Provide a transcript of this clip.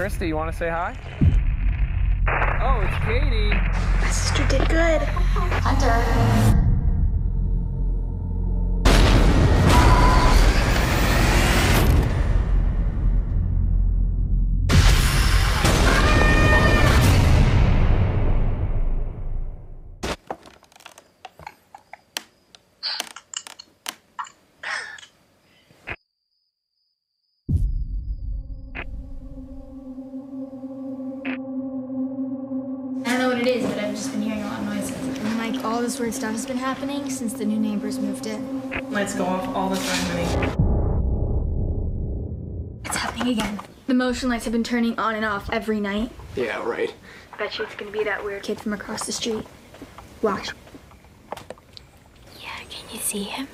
Christy, you want to say hi? Oh, it's Katie. My sister did good. Hunter. It is, but I've just been hearing a lot of noises. And like all this weird stuff has been happening since the new neighbors moved in. Lights go off all the time, honey. It's happening again. The motion lights have been turning on and off every night. Yeah, right. I bet you it's gonna be that weird kid from across the street. Watch. Yeah, can you see him?